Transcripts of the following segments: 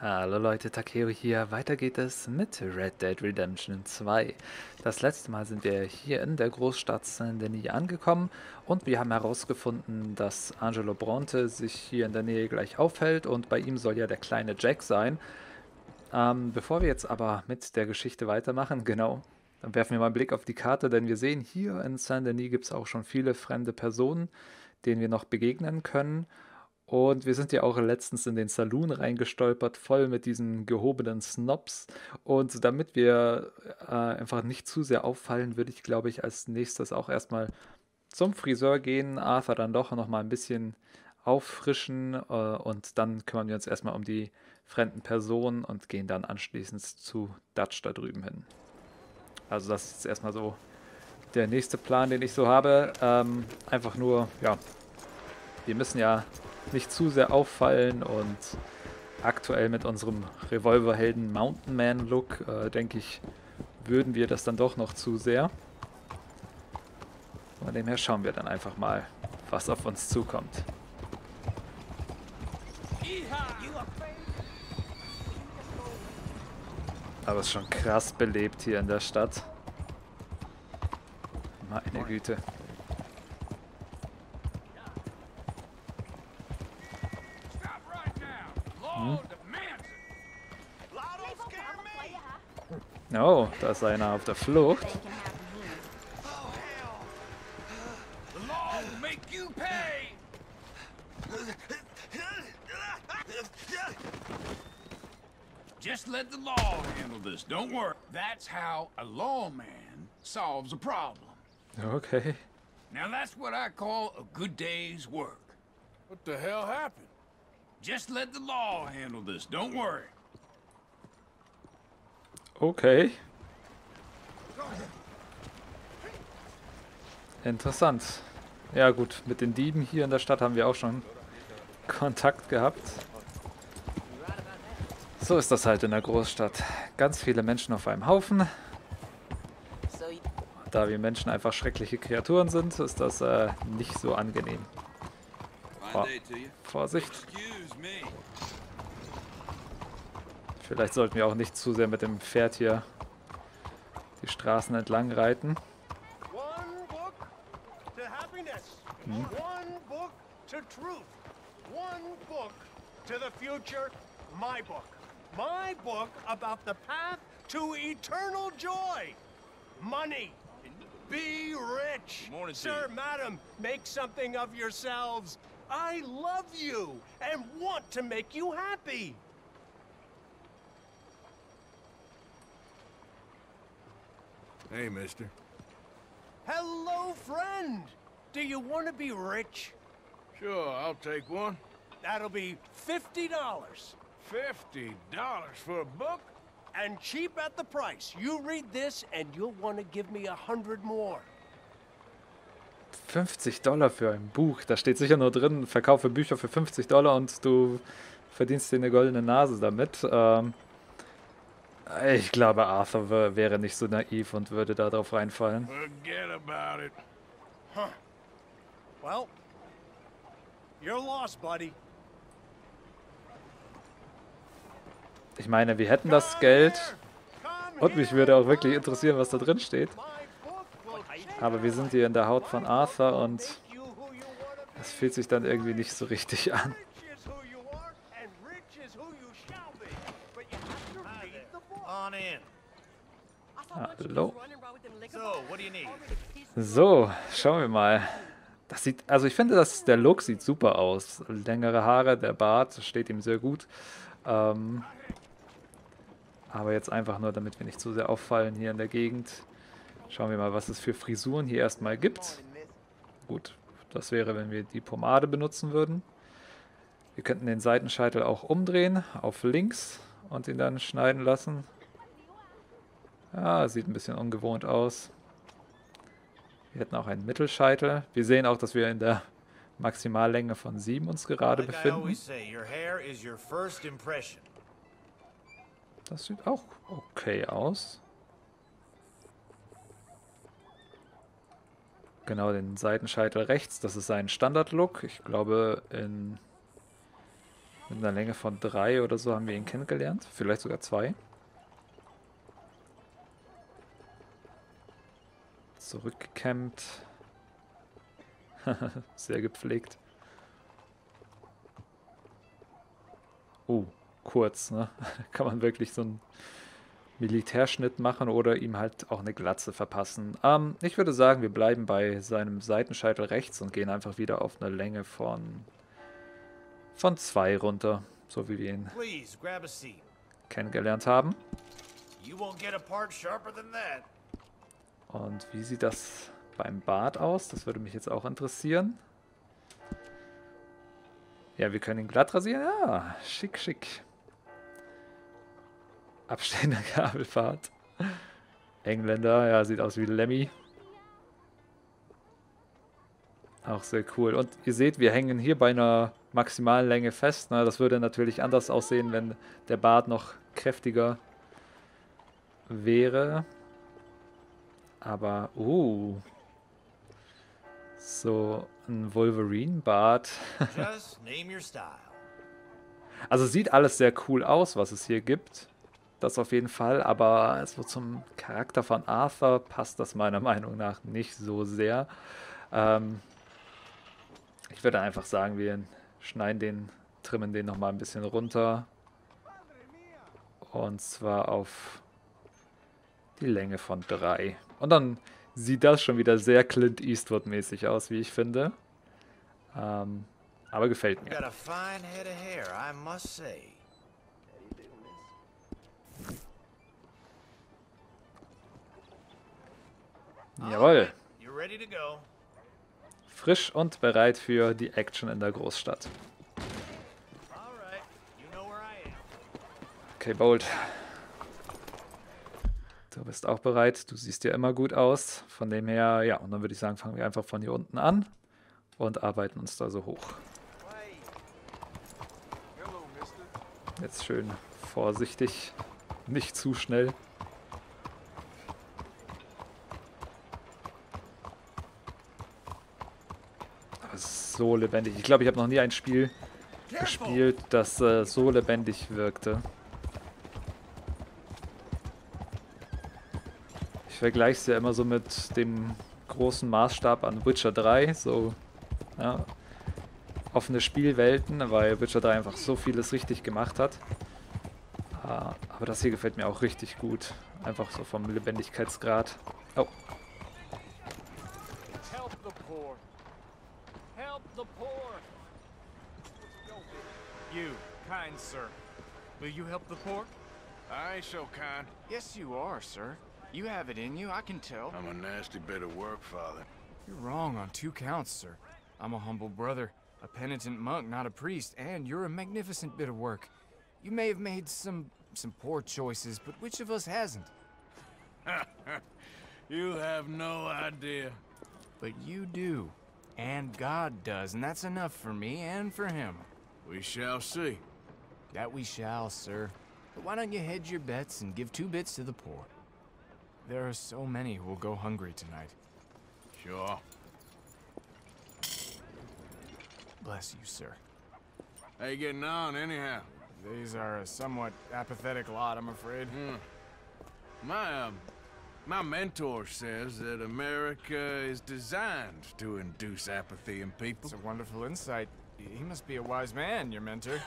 Hallo Leute, Takeo hier. Weiter geht es mit Red Dead Redemption 2. Das letzte Mal sind wir hier in der Großstadt Saint-Denis angekommen und wir haben herausgefunden, dass Angelo Bronte sich hier in der Nähe gleich aufhält und bei ihm soll ja der kleine Jack sein. Bevor wir jetzt aber mit der Geschichte weitermachen, dann werfen wir mal einen Blick auf die Karte, denn wir sehen hier in Saint-Denis gibt es auch schon viele fremde Personen, denen wir noch begegnen können. Und wir sind ja auch letztens in den Saloon reingestolpert, voll mit diesen gehobenen Snobs. Und damit wir einfach nicht zu sehr auffallen, würde ich, glaube ich, als nächstes auch erstmal zum Friseur gehen, Arthur dann doch nochmal ein bisschen auffrischen und dann kümmern wir uns erstmal um die fremden Personen und gehen dann anschließend zu Dutch da drüben hin. Also das ist erstmal so der nächste Plan, den ich so habe. Einfach nur, ja, wir müssen ja nicht zu sehr auffallen und aktuell mit unserem Revolverhelden Mountain Man Look, denke ich, würden wir das dann doch noch zu sehr. Von dem her schauen wir dann einfach mal, was auf uns zukommt. Aber es ist schon krass belebt hier in der Stadt. Meine Güte. Oh, da ist einer auf der Flucht. Just let the law handle this. Don't worry. That's how a lawman solves a problem. Okay. Now that's what I call a good day's work. What the hell happened? Just let the law handle this. Don't worry. Okay. Interessant. Ja gut, mit den Dieben hier in der Stadt haben wir auch schon Kontakt gehabt. So ist das halt in der Großstadt. Ganz viele Menschen auf einem Haufen. Da wir Menschen einfach schreckliche Kreaturen sind, ist das nicht so angenehm. Oh, Vorsicht. Vielleicht sollten wir auch nicht zu sehr mit dem Pferd hier die Straßen entlang reiten. Hm. Hey, mister. Hello, friend! Do you want to be rich? Sure, I'll take one. That'll be $50. $50 for a book? And cheap at the price. You read this and you'll want to give me 100 more. $50 für ein Buch. Da steht sicher nur drin, verkaufe Bücher für $50 und du verdienst dir eine goldene Nase damit. Ich glaube, Arthur wäre nicht so naiv und würde da drauf reinfallen. Forget about it. Huh. Well, you're lost, buddy. Ich meine, wir hätten das Geld und mich würde auch wirklich interessieren, was da drin steht. Aber wir sind hier in der Haut von Arthur und es fühlt sich dann irgendwie nicht so richtig an. Hallo. So, schauen wir mal. Das sieht, also ich finde, dass der Look sieht super aus. Längere Haare, der Bart steht ihm sehr gut. Aber jetzt einfach nur, damit wir nicht zu sehr auffallen hier in der Gegend. Schauen wir mal, was es für Frisuren hier erstmal gibt. Gut, das wäre, wenn wir die Pomade benutzen würden. Wir könnten den Seitenscheitel auch umdrehen, auf links und ihn dann schneiden lassen. Ja, sieht ein bisschen ungewohnt aus. Wir hätten auch einen Mittelscheitel. Wir sehen auch, dass wir in der Maximallänge von 7 uns gerade befinden. Das sieht auch okay aus. Genau, den Seitenscheitel rechts, das ist sein Standard-Look. Ich glaube, in Mit einer Länge von 3 oder so haben wir ihn kennengelernt. Vielleicht sogar 2. Zurückgekämmt. Sehr gepflegt. Oh, kurz, ne? Kann man wirklich so einen Militärschnitt machen oder ihm halt auch eine Glatze verpassen. Ich würde sagen, wir bleiben bei seinem Seitenscheitel rechts und gehen einfach wieder auf eine Länge von 2 runter, so wie wir ihn kennengelernt haben. Und wie sieht das beim Bart aus? Das würde mich jetzt auch interessieren. Ja, wir können ihn glatt rasieren. Ja, schick, schick. Abstehender Gabelbart. Engländer, ja, sieht aus wie Lemmy. Auch sehr cool. Und ihr seht, wir hängen hier bei einer maximalen Länge fest. Ne? Das würde natürlich anders aussehen, wenn der Bart noch kräftiger wäre. Aber, so ein Wolverine-Bart. Also sieht alles sehr cool aus, was es hier gibt. Das auf jeden Fall, aber so zum Charakter von Arthur passt das meiner Meinung nach nicht so sehr. Ich würde einfach sagen, wir schneiden den, trimmen den nochmal ein bisschen runter. Und zwar auf die Länge von 3. Und dann sieht das schon wieder sehr Clint Eastwood-mäßig aus, wie ich finde. Aber gefällt mir. Jawohl. Frisch und bereit für die Action in der Großstadt. Okay, Bold. Du bist auch bereit. Du siehst ja immer gut aus. Von dem her, ja, und dann würde ich sagen, fangen wir einfach von hier unten an und arbeiten uns da so hoch. Jetzt schön vorsichtig, nicht zu schnell. So lebendig. Ich glaube, ich habe noch nie ein Spiel gespielt, das so lebendig wirkte. Ich vergleiche es ja immer so mit dem großen Maßstab an Witcher 3, so ja, offene Spielwelten, weil Witcher 3 einfach so vieles richtig gemacht hat. Aber das hier gefällt mir auch richtig gut. Einfach so vom Lebendigkeitsgrad. Oh. You, kind sir. Will you help the poor? I so kind. Yes, you are, sir. You have it in you, I can tell. I'm a nasty bit of work, father. You're wrong on 2 counts, sir. I'm a humble brother, a penitent monk, not a priest, and you're a magnificent bit of work. You may have made some poor choices, but which of us hasn't? You have no idea. But you do, and God does, and that's enough for me and for him. We shall see. That we shall, sir. But why don't you hedge your bets and give 2 bits to the poor? There are so many who will go hungry tonight. Sure. Bless you, sir. How you getting on, anyhow? These are a somewhat apathetic lot, I'm afraid. My mentor says that America is designed to induce apathy in people. It's a wonderful insight. He must be a wise man, your mentor.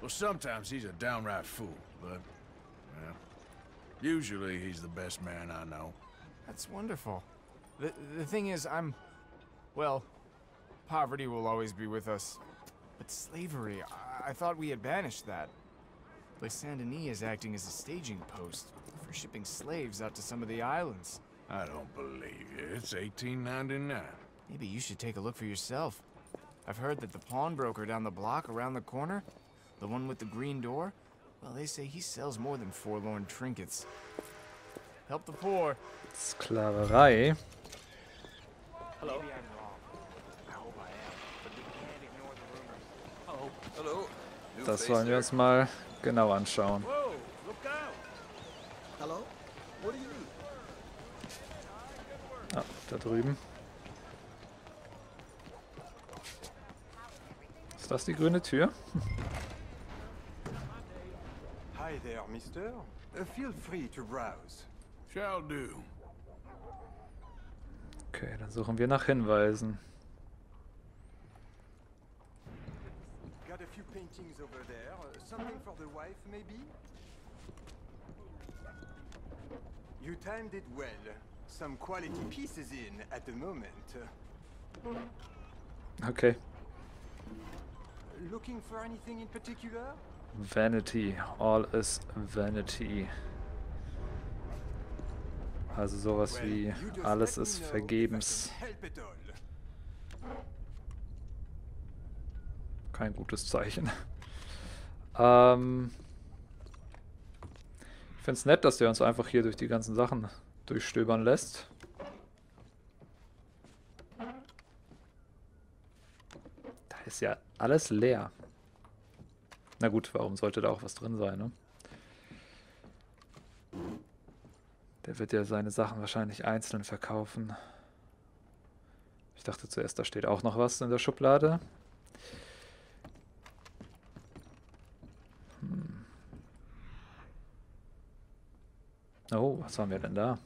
Well, sometimes he's a downright fool, but, well, usually he's the best man I know. That's wonderful. The thing is, well, poverty will always be with us. But slavery, I thought we had banished that. But Saint-Denis is acting as a staging post for shipping slaves out to some of the islands. I don't believe you. It's 1899. Maybe you should take a look for yourself. I've heard that the pawnbroker down the block, around the corner, the one with the green door, well, they say he sells more than forlorn trinkets. Help the poor. Sklaverei. Hello. Das wollen wir uns mal genau anschauen. Ah, da drüben. Ist das die grüne Tür? Hi there, Mister. Feel free to browse. Shall do. Okay, dann suchen wir nach Hinweisen. Got a few paintings over there. Something for the wife, maybe? You timed it well. Some quality pieces in at the moment. Okay. Looking for anything in particular? Vanity. All is vanity. Also sowas wie alles ist vergebens. Kein gutes Zeichen. Ich finde es nett, dass der uns einfach hier durch die ganzen Sachen durchstöbern lässt. Da ist ja alles leer. Na gut, warum sollte da auch was drin sein, ne? Der wird ja seine Sachen wahrscheinlich einzeln verkaufen. Ich dachte zuerst, da steht auch noch was in der Schublade. Oh, was haben wir denn da?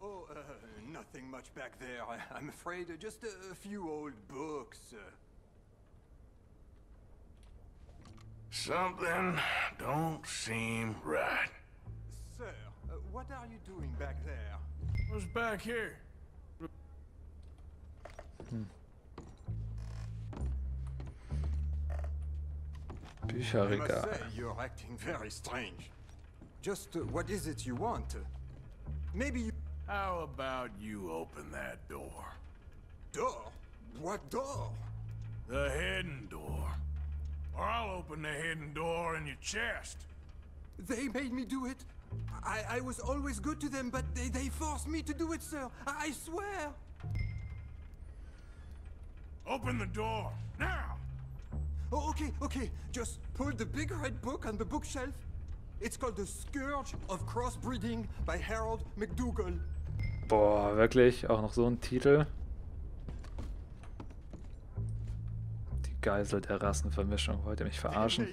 Oh, nothing much back there. I'm afraid just a few old books. Something don't seem right. Sir, what are you doing back there? What's back here? Bücherregal. You're acting very strange. Just what is it you want? Maybe you... How about you open that door? Door? What door? The hidden door. Or I'll open the hidden door in your chest. They made me do it. I was always good to them, but they forced me to do it, sir. I swear. Open the door now. Oh, okay, okay. Just pull the big red book on the bookshelf. It's called The Scourge of Crossbreeding by Harold McDougall. Boah, wirklich? Auch noch so ein Titel? Geisel der Rassenvermischung. Wollt ihr mich verarschen?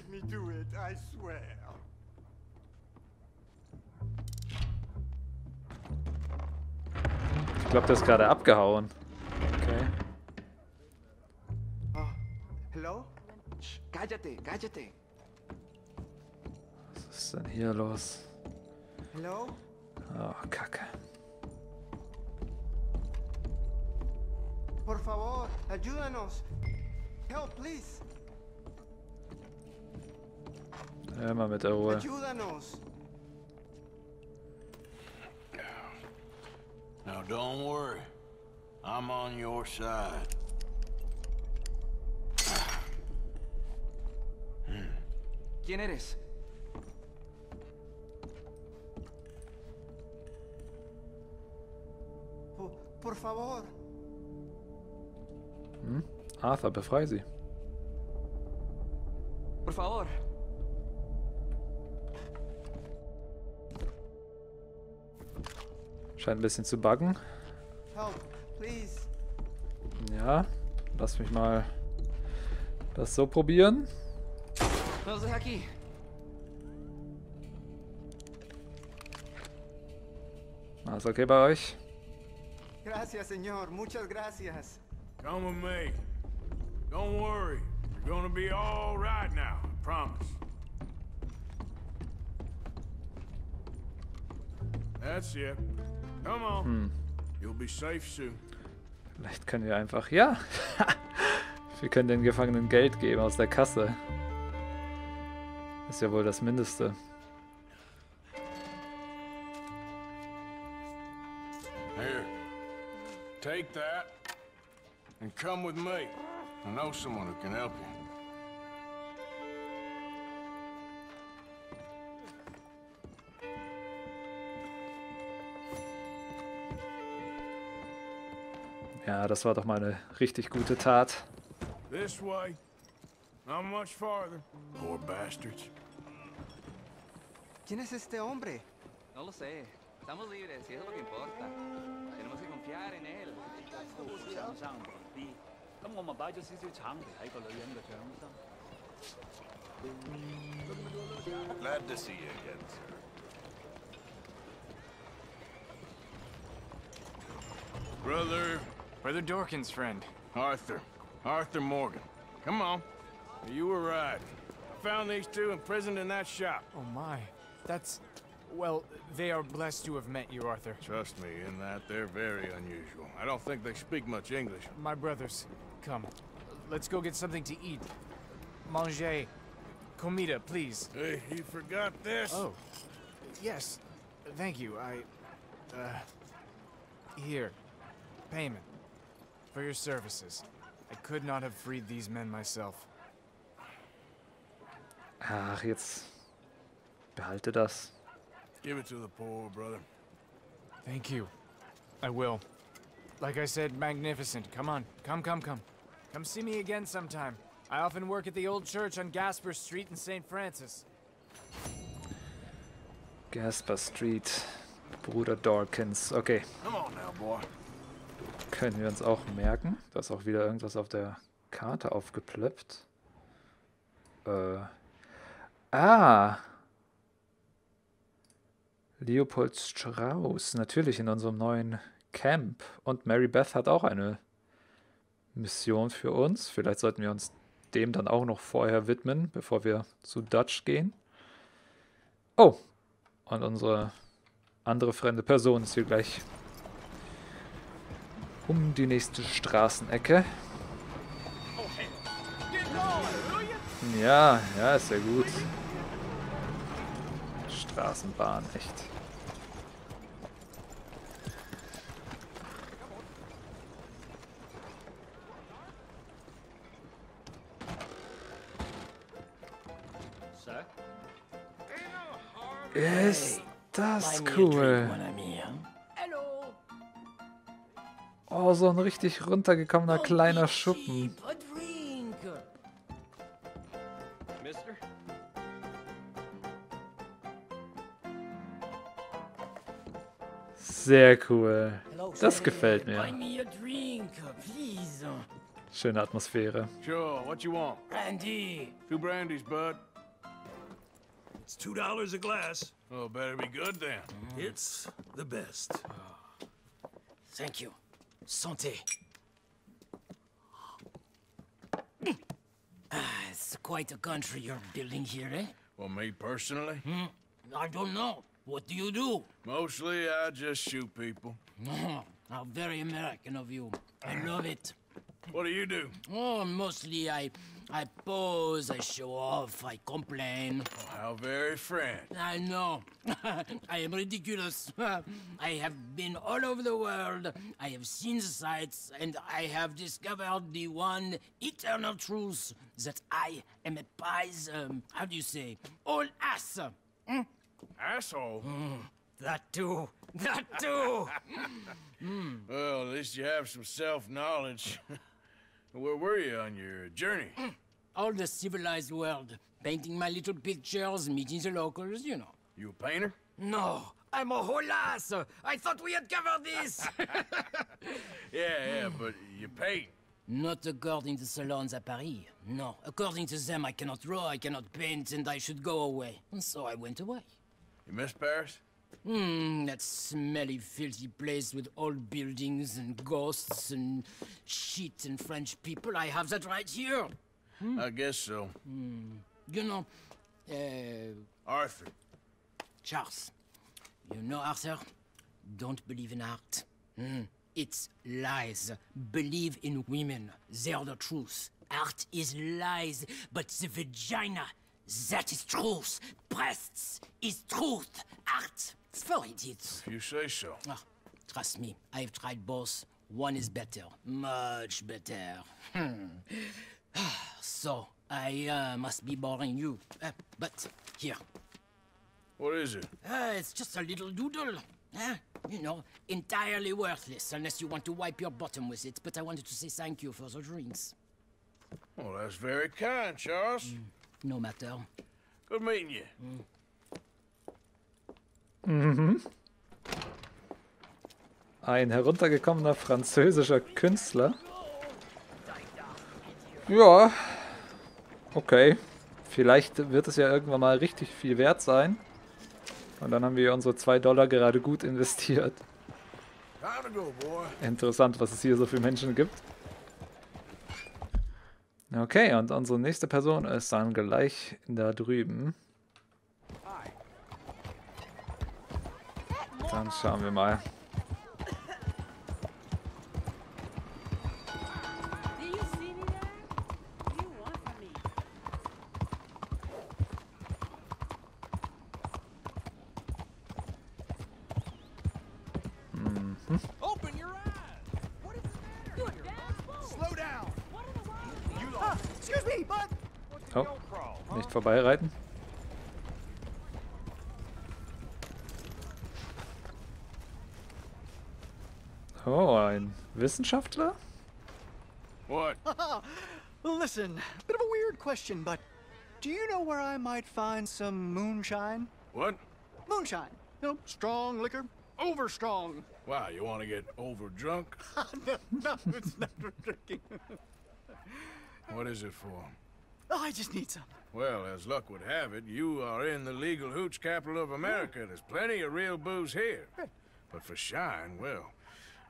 Ich glaube, der ist gerade abgehauen. Okay. Was ist denn hier los? Oh, Kacke. Por favor, ayúdanos. Help, please. Hör mal mit der Ruhe. Now don't worry. I'm on your side. ¿Quién eres? Por favor. Hm? Arthur, befreie sie. Por favor. Scheint ein bisschen zu buggen. Ja, lass mich mal das so probieren. Alles okay bei euch? Gracias, señor. Muchas gracias. Come with me. Don't worry, you're gonna be all right now, I promise. That's it. Come on. You'll be safe soon. Vielleicht können wir einfach, ja. Wir können den Gefangenen Geld geben aus der Kasse. Ist ja wohl das Mindeste. Here. Take that and come with me. I know someone who can help you. Ja, das war doch mal eine richtig gute Tat. This way. Not much farther. Poor bastards. ¿Quién es este hombre? No lo sé. Estamos libres, y eso es lo que importa. Tenemos que confiar en él. Vamos 我咪擺咗少少橙皮喺個女人嘅掌心。Glad to see you again, sir. Brother Dorkins' friend. Arthur Morgan. Come on. You were right. I found these two imprisoned in that shop. Oh my. That's... Well, they are blessed to have met you, Arthur. Trust me in that they're very unusual. I don't think they speak much English. My brothers, come. Let's go get something to eat. Manger. Comida, please. Hey, you forgot this? Oh. Yes. Thank you. Here. Payment. For your services. I could not have freed these men myself. Ach, jetzt... Behalte das. Give it to the poor, brother. Thank you. I will. Like I said, magnificent. Come on. Come. Come see me again sometime. I often work at the old church on Gaspar Street in St. Francis. Gaspar Street. Bruder Dorkins. Okay. Come on now, boy. Können wir uns auch merken. Da ist auch wieder irgendwas auf der Karte aufgeplöppt. Leopold Strauß. Natürlich in unserem neuen Camp. Und Mary Beth hat auch eine Mission für uns. Vielleicht sollten wir uns dem dann auch noch vorher widmen, bevor wir zu Dutch gehen. Oh! Und unsere andere fremde Person ist hier gleich... um die nächste Straßenecke. Ja, ja, ist ja gut. Straßenbahn, echt. Ist das cool. Oh, so ein richtig runtergekommener kleiner Schuppen. Sehr cool. Das gefällt mir. Schöne Atmosphäre. Sure, what you want? Brandy. Two brandies, bud. It's $2 a glass. Oh, better be good then. It's the best. Thank you. Santé. It's quite a country you're building here, eh? Well, me personally? I don't know. What do you do? Mostly, I just shoot people. Oh, how very American of you. I love it. What do you do? Oh, mostly I pose, I show off, I complain. Oh, how very French. I know. I am ridiculous. I have been all over the world. I have seen the sights, and I have discovered the one eternal truth that I am a pies. How do you say? All ass. Asshole. That too. Well, at least you have some self-knowledge. Where were you on your journey? All the civilized world. Painting my little pictures, meeting the locals, you know. You a painter? No, I'm a holas. I thought we had covered this. Yeah, but you paint. Not according to salons at Paris. No, according to them, I cannot draw, I cannot paint, and I should go away. And so I went away. You miss Paris? That smelly, filthy place with old buildings and ghosts and shit and French people. I have that right here. I guess so. You know, Arthur. Charles. You know, Arthur, don't believe in art. It's lies. Believe in women. They're the truth. Art is lies, but the vagina... That is truth. Breasts is truth. Art for idiots. If you say so. Oh, trust me, I've tried both. One is better. Much better. So, I must be boring you. But, here. What is it? It's just a little doodle. You know, entirely worthless, unless you want to wipe your bottom with it. But I wanted to say thank you for the drinks. Well, that's very kind, Charles. No matter. Good meeting you. Ein heruntergekommener französischer Künstler. Ja. Okay. Vielleicht wird es ja irgendwann mal richtig viel wert sein. Und dann haben wir unsere 2 Dollar gerade gut investiert. Interessant, was es hier so viele Menschen gibt. Okay, und unsere nächste Person ist dann gleich da drüben. Dann schauen wir mal. Oh, nicht vorbeireiten. Oh, ein Wissenschaftler? What? Listen, bit of a weird question, but do you know where I might find some moonshine? What? Moonshine. No, strong liquor. Overstrong. Wow, you want to get overdrunk? No, it's not for drinking. What is it for? Oh, I just need some. Well, as luck would have it, you are in the legal hooch capital of America. There's plenty of real booze here. But for shine, well,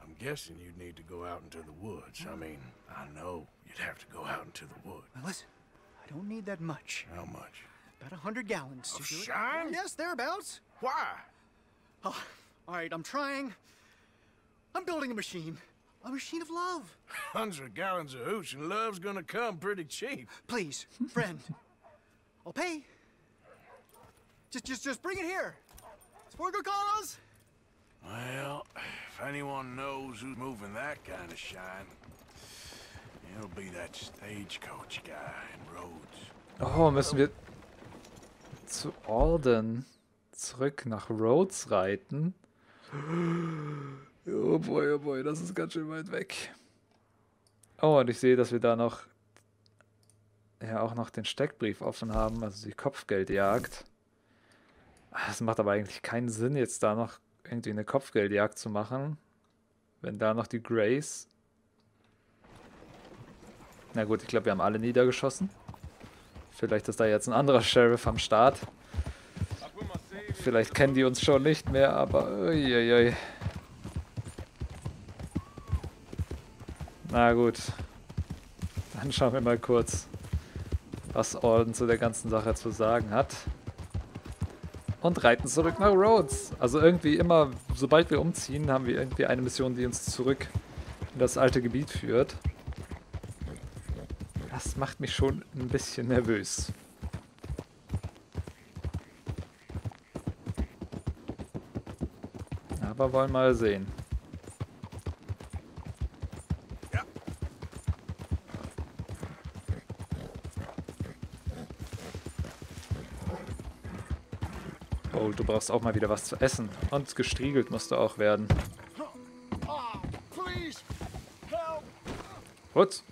I'm guessing you'd need to go out into the woods. I mean, I know you'd have to go out into the woods. Now listen, I don't need that much. How much? About 100 gallons. Of shine? Yes, thereabouts. Why? Oh, all right, I'm trying. I'm building a machine. A machine of love. 100 gallons of hooch and love's gonna come pretty cheap. Please, friend. I'll pay. Just bring it here. It's for a good cause. Well, if anyone knows who's moving that kind of shine, it'll be that stagecoach guy in Rhodes. Oh, müssen wir zu Alden zurück nach Rhodes reiten? Oh boy, das ist ganz schön weit weg. Oh, und ich sehe, dass wir da noch auch noch den Steckbrief offen haben, also die Kopfgeldjagd. Das macht aber eigentlich keinen Sinn, jetzt da noch irgendwie eine Kopfgeldjagd zu machen, wenn da noch die Grace... Na gut, ich glaube, wir haben alle niedergeschossen. Vielleicht ist da jetzt ein anderer Sheriff am Start. Vielleicht kennen die uns schon nicht mehr, aber... Uiuiui. Na gut, dann schauen wir mal kurz, was Alden zu der ganzen Sache zu sagen hat. Und reiten zurück nach Rhodes. Also irgendwie immer, sobald wir umziehen, haben wir irgendwie eine Mission, die uns zurück in das alte Gebiet führt. Das macht mich schon ein bisschen nervös. Aber wollen mal sehen. Oh, du brauchst auch mal wieder was zu essen. Und gestriegelt musst du auch werden. Gut.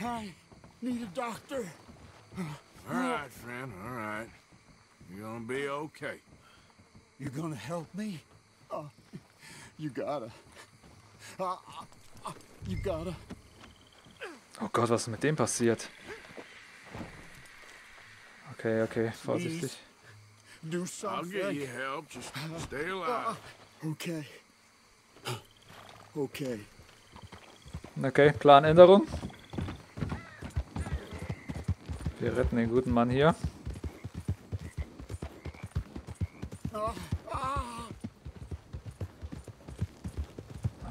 I need a doctor. Alright, friend, alright. You're gonna be okay. You're gonna help me? You gotta. You gotta. Oh Gott, was ist mit dem passiert? Okay, okay, vorsichtig. I'll get you help. Just stay alive. Okay. Okay. Okay, Planänderung. Wir retten den guten Mann hier.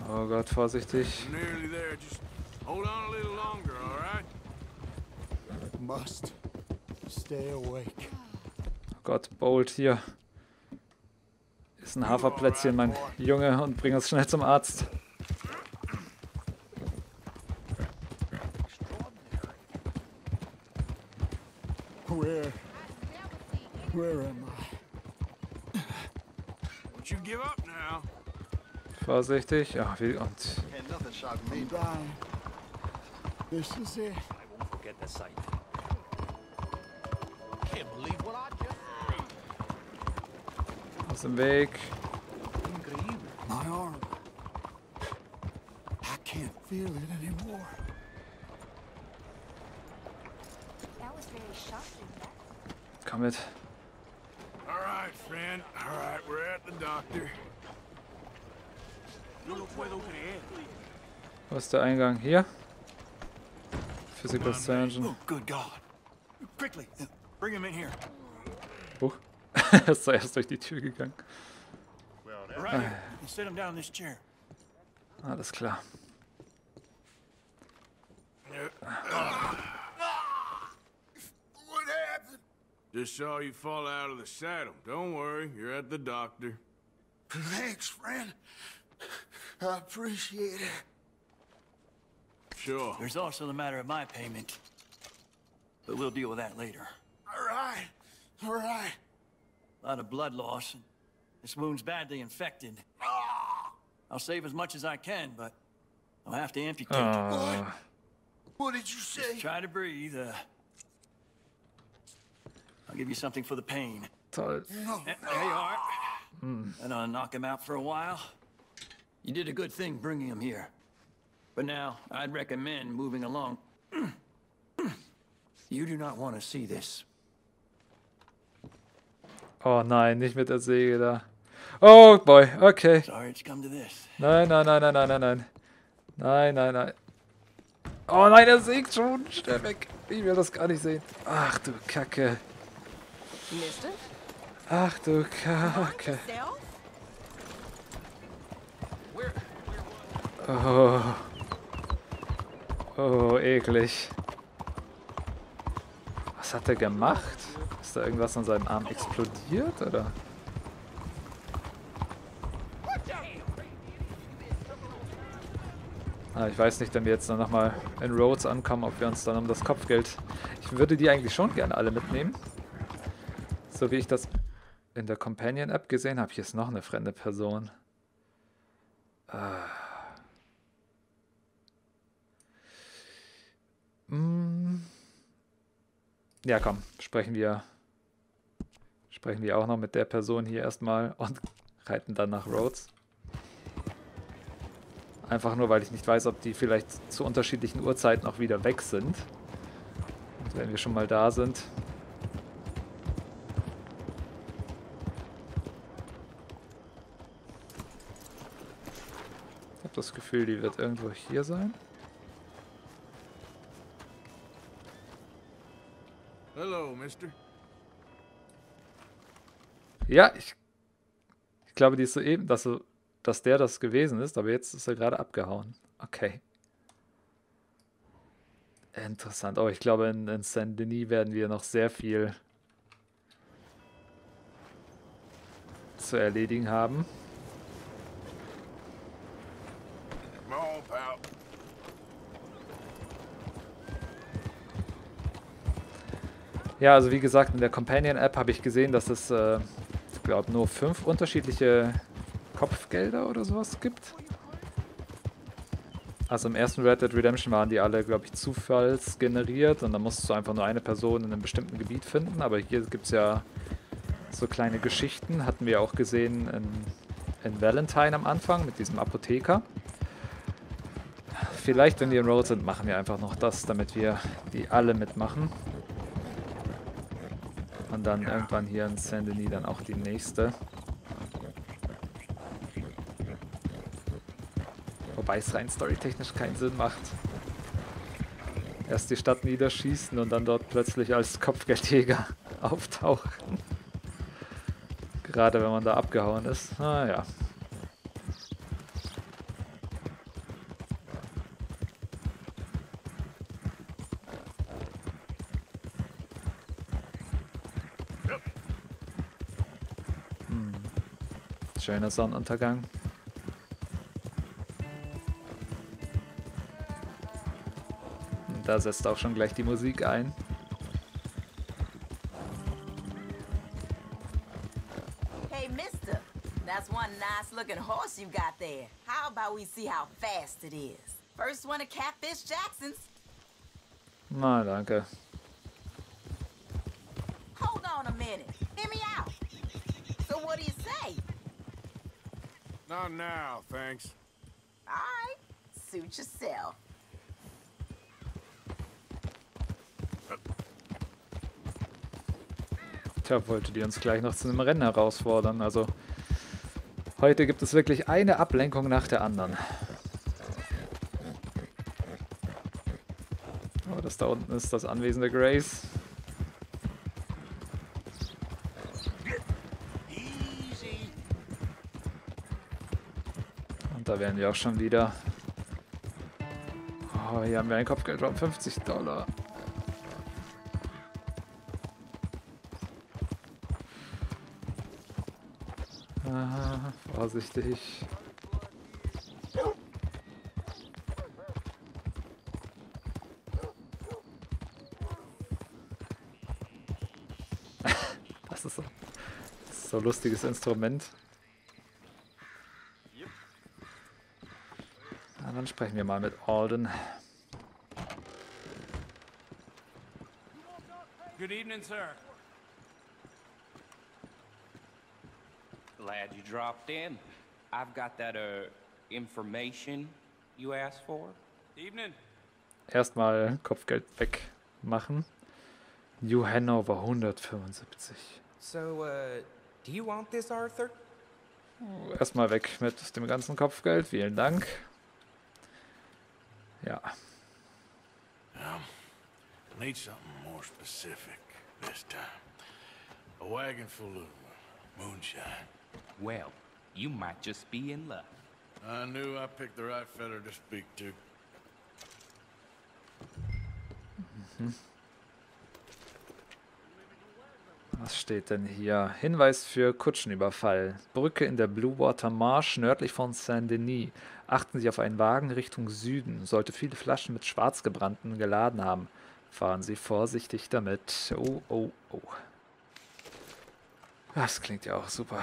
Oh Gott, vorsichtig. Must. Stay awake. Oh Gott, Bolt hier. Ist ein Haferplätzchen, mein Junge, und bring uns schnell zum Arzt. Where am I? Would you give up now? Vorsichtig. Ach, wie und. This is it. I won't forget the sight. Aus dem Weg. can't feel it anymore. That was very shocking. Come with. All right, friend. All right, we're at the doctor. Wo ist der Eingang? Hier? Physical Surgeon. Oh, er ist erst durch die Tür gegangen. Alles klar. Just saw you fall out of the saddle. Don't worry, you're at the doctor. Thanks, friend. I appreciate it. Sure. There's also the matter of my payment. But we'll deal with that later. All right. All right. A lot of blood loss. This wound's badly infected. I'll save as much as I can, but I'll have to amputate. What did you say? Just try to breathe. I'll give you something for the pain. There you are. And I'll knock him out for a while. You did a good thing bringing him here. But now, I'd recommend moving along. You do not want to see this. Oh nein, nicht mit der Säge da. Oh boy, okay. Sorry, it's come to this. Nein, nein, nein, nein, nein, nein, nein. Nein, nein, nein. Oh nein, er sägt schon. Schnell weg. Ich will das gar nicht sehen. Ach du Kacke. Ach du Kacke. Oh. Oh, eklig. Was hat er gemacht? Ist da irgendwas an seinem Arm explodiert, oder? Ah, ich weiß nicht, wenn wir jetzt dann nochmal in Rhodes ankommen, ob wir uns dann um das Kopfgeld... Ich würde die eigentlich schon gerne alle mitnehmen. So wie ich das in der Companion-App gesehen habe. Hier ist noch eine fremde Person. Ja, komm, sprechen wir auch noch mit der Person hier erstmal und reiten dann nach Rhodes. Einfach nur, weil ich nicht weiß, ob die vielleicht zu unterschiedlichen Uhrzeiten auch wieder weg sind. Und wenn wir schon mal da sind. Ich habe das Gefühl, die wird irgendwo hier sein. Hallo, Mister. Ja, ich glaube, die ist soeben, dass der das gewesen ist, aber jetzt ist er gerade abgehauen. Okay. Interessant. Oh, ich glaube, in Saint-Denis werden wir noch sehr viel zu erledigen haben. Ja, also wie gesagt, in der Companion-App habe ich gesehen, dass es, ich glaube, nur 5 unterschiedliche Kopfgelder oder sowas gibt. Also im ersten Red Dead Redemption waren die alle, glaube ich, zufallsgeneriert und dann musstest du einfach nur eine Person in einem bestimmten Gebiet finden. Aber hier gibt es ja so kleine Geschichten, hatten wir auch gesehen in Valentine am Anfang mit diesem Apotheker. Vielleicht, wenn die in Rhodes sind, machen wir einfach noch das, damit wir die alle mitmachen. Und dann irgendwann hier in Saint-Denis dann auch die nächste. Wobei es rein storytechnisch keinen Sinn macht. Erst die Stadt niederschießen und dann dort plötzlich als Kopfgeldjäger auftauchen. Gerade wenn man da abgehauen ist. Naja. Schöner Sonnenuntergang. Und da setzt auch schon gleich die Musik ein. Hey, Mister, that's one nice-looking horse you got there. How about we see how fast it is? First one to catfish Jackson's. Na, danke. Hold on a minute. Hear me out. So what do you say? Not now, thanks. All right. suit yourself. Tja, wolltet ihr uns gleich noch zu einem Rennen herausfordern. Also heute gibt es wirklich eine Ablenkung nach der anderen. Oh, das da unten ist das Anwesen der Grace. Und da wären wir auch schon wieder. Oh, hier haben wir ein Kopfgeld von $50. Vorsichtig. Das ist so ein lustiges Instrument. Na, dann sprechen wir mal mit Alden. Good evening, sir. Glad you dropped in. I've got that information you asked for. Evening. Erstmal Kopfgeld wegmachen. New Hanover 175. So, do you want this, Arthur? Erstmal weg mit dem ganzen Kopfgeld. Vielen Dank. Ja. Need something more specific this time. A wagon full of moonshine. Well, you might just be in luck. I knew I picked the right feather to speak to. Was steht denn hier? Hinweis für Kutschenüberfall. Brücke in der Bluewater Marsh nördlich von Saint-Denis. Achten Sie auf einen Wagen Richtung Süden. Sollte viele Flaschen mit Schwarzgebrannten geladen haben. Fahren Sie vorsichtig damit. Oh, oh, oh. Das klingt ja auch super.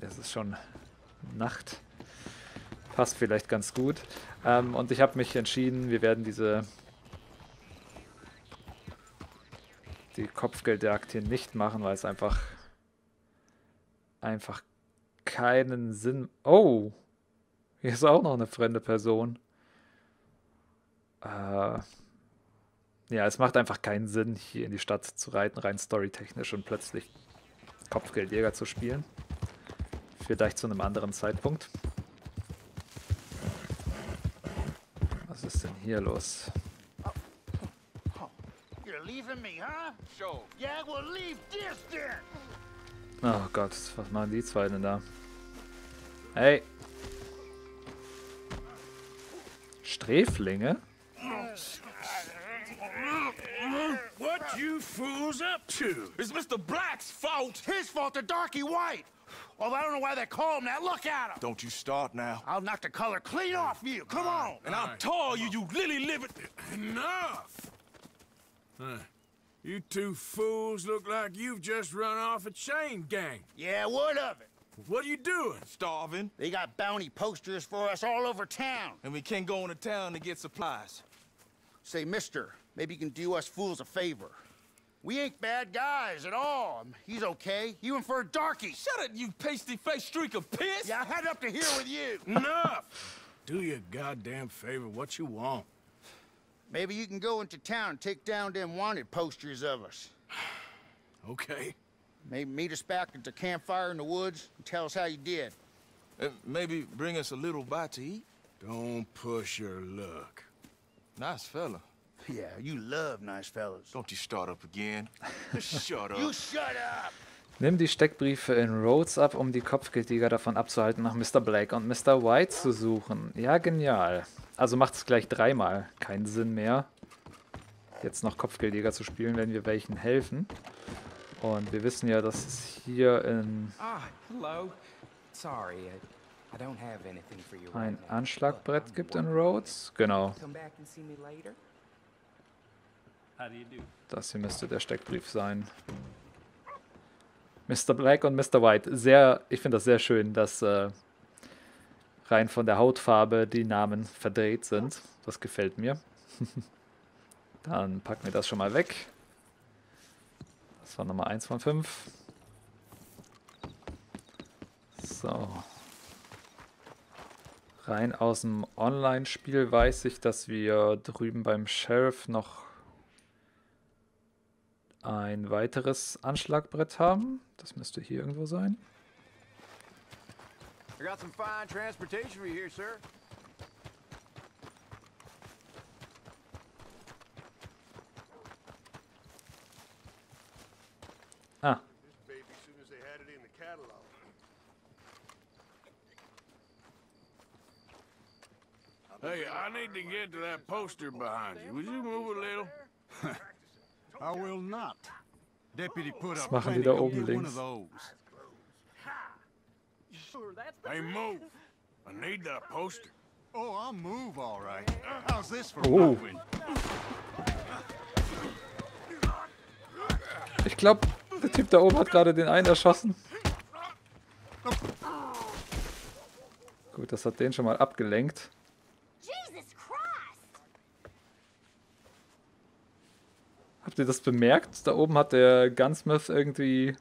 Es ist schon Nacht. Passt vielleicht ganz gut. Und ich habe mich entschieden, wir werden die Kopfgeldjagd hier nicht machen, weil es einfach keinen Sinn... Oh! Hier ist auch noch eine fremde Person. Ja, es macht einfach keinen Sinn, hier in die Stadt zu reiten, rein storytechnisch und plötzlich Kopfgeldjäger zu spielen. Vielleicht zu einem anderen Zeitpunkt. Was ist denn hier los? Oh Gott, was machen die zwei denn da? Hey! Sträflinge? What you fools up to? It's Mr. Black's fault. His fault, the darky white. Well, I don't know why they call him that. Look at him. Don't you start now. I'll knock the color clean off you. Come on. And I'll tell you, you lily livid. Enough. You two fools look like you've just run off a chain gang. Yeah, what of it? What are you doing? Starving. They got bounty posters for us all over town. And we can't go into town to get supplies. Say, mister, maybe you can do us fools a favor. We ain't bad guys at all. He's okay. You and for a darky. Shut it, you pasty-faced streak of piss! Yeah, I had up to here with you. Enough! Do your goddamn favor what you want. Maybe you can go into town and take down them wanted posters of us. Okay. Maybe meet us back at the campfire in the woods and tell us how you did. Maybe bring us a little bite to eat. Don't push your luck. Nice fella. Yeah, you love nice fellas. Don't you start up again? Shut up. You shut up. Nimm die Steckbriefe in Rhodes ab, um die Kopfgeldjäger davon abzuhalten, nach Mr. Black und Mr. White zu suchen. Ja, genial. Also macht es gleich dreimal. Keinen Sinn mehr, jetzt noch Kopfgeldjäger zu spielen, wenn wir welchen helfen. Und wir wissen ja, dass es hier in ein Anschlagbrett gibt in Rhodes. Genau. Das hier müsste der Steckbrief sein. Mr. Black und Mr. White. Ich finde das sehr schön, dass rein von der Hautfarbe die Namen verdreht sind. Das gefällt mir. Dann packen wir das schon mal weg. Das war Nummer 1 von 5. So. Rein aus dem Online-Spiel weiß ich, dass wir drüben beim Sheriff noch ein weiteres Anschlagbrett haben. Das müsste hier irgendwo sein. I got some fine transportation for you here, sir. Ah. Hey, I need to get to that poster behind you. Would you move a little? I will not. Deputy put up one of those. Hey, move! I need that poster. Oh, I'll move, all right. How's this for moving? Ich glaube, der Typ da oben hat gerade den einen erschossen. Gut, das hat den schon mal abgelenkt. Habt ihr das bemerkt? Da oben hat der Gunsmith irgendwie...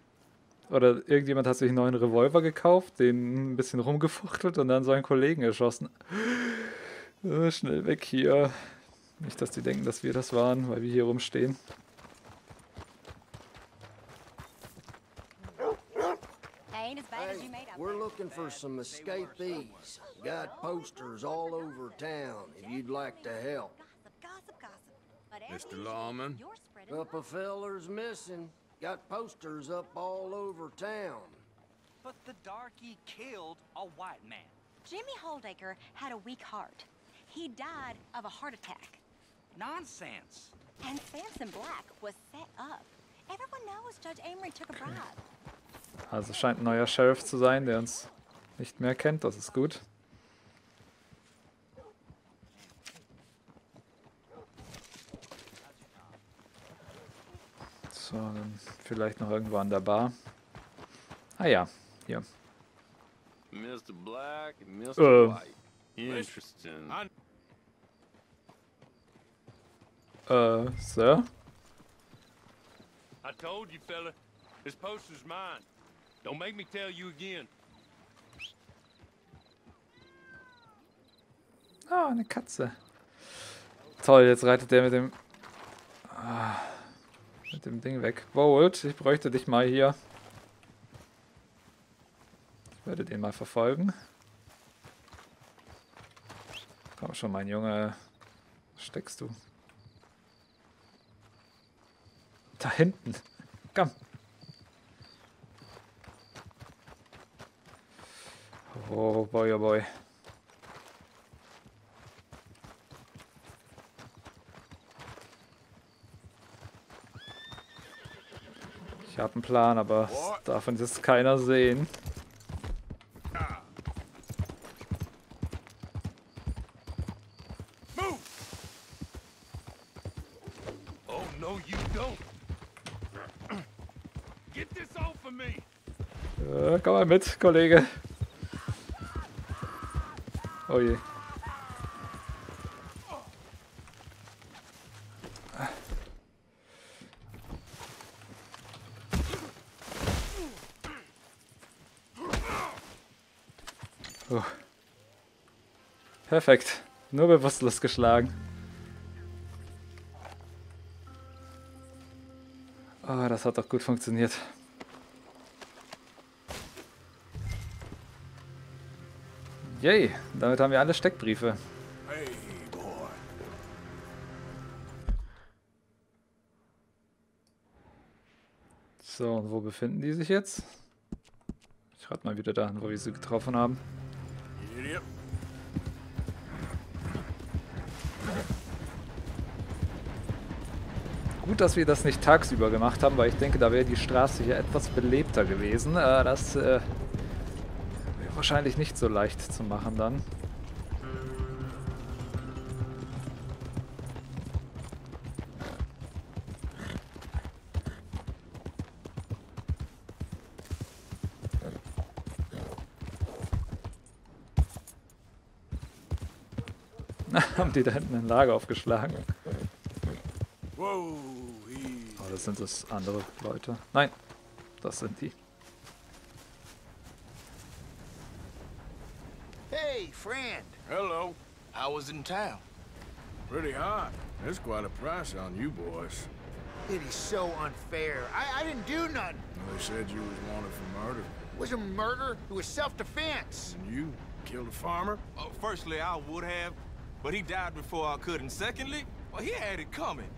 Oder irgendjemand hat sich einen neuen Revolver gekauft, den ein bisschen rumgefuchtelt und dann seinen Kollegen erschossen. Schnell weg hier. Nicht, dass die denken, dass wir das waren, weil wir hier rumstehen. We're looking for some escapees. Got posters all over town, if you'd like to help. Mr. Lawman? Up a feller's missing. Got posters up all over town. But the darky killed a white man. Jimmy Holdaker had a weak heart. He died of a heart attack. Nonsense. And Sanson Black was set up. Everyone knows Judge Amory took a bribe. Also scheint ein neuer Sheriff zu sein, der uns nicht mehr kennt. Das ist gut. So, dann vielleicht noch irgendwo an der Bar. Ah ja, hier. Mr. Black, Mr. White. Interesting. Sir? I told you, fella, this poster's mine. Don't make me tell you again. Ah, eine Katze. Toll, jetzt reitet der mit dem... mit dem Ding weg. Bolt, ich bräuchte dich mal hier. Ich werde den mal verfolgen. Komm schon, mein Junge. Wo steckst du? Da hinten. Komm. Oh boy, oh boy. Ich habe einen Plan, aber das darf uns jetzt keiner sehen. Komm mal mit, Kollege. Oh je. Perfekt. Nur bewusstlos geschlagen. Oh, das hat doch gut funktioniert. Yay, damit haben wir alle Steckbriefe. So, und wo befinden die sich jetzt? Ich rate mal wieder dahin, wo wir sie getroffen haben. Gut, dass wir das nicht tagsüber gemacht haben, weil ich denke, da wäre die Straße hier etwas belebter gewesen. Das wäre wahrscheinlich nicht so leicht zu machen dann. Na, haben die da hinten ein Lager aufgeschlagen? Das sind das andere Leute. Nein, das sind die. Hey, friend. Hello. I was in town. Pretty hot. There's quite a price on you boys. It is so unfair. I didn't do nothing. Well, they said you was wanted for murder. It wasn't murder. It was self-defense. And you killed a farmer? Oh, firstly, I would have, but he died before I could. And secondly, well, he had it coming.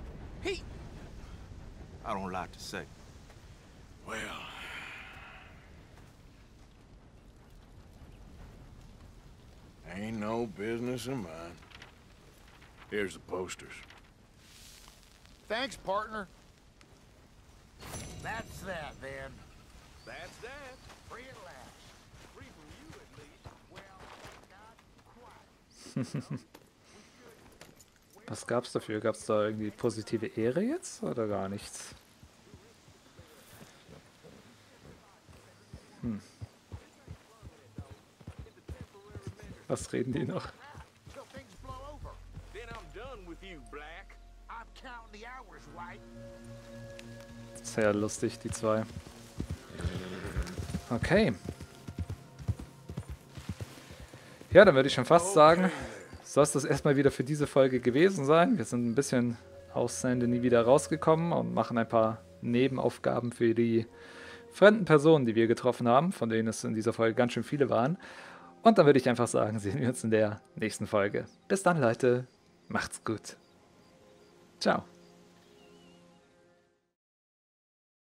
I don't like to say. Well... ain't no business of mine. Here's the posters. Thanks, partner. That's that, then. That's that. Free at last. Free from you, at least. Well, not quite. Was gab's dafür? Gab's da irgendwie positive Ehre jetzt oder gar nichts? Hm. Was reden die noch? Sehr lustig, die zwei. Okay. Ja, dann würde ich schon fast sagen, soll es das erstmal wieder für diese Folge gewesen sein. Wir sind ein bisschen aus Saint-Denis wieder rausgekommen und machen ein paar Nebenaufgaben für die fremden Personen, die wir getroffen haben, von denen es in dieser Folge ganz schön viele waren. Und dann würde ich einfach sagen, sehen wir uns in der nächsten Folge. Bis dann, Leute. Macht's gut. Ciao.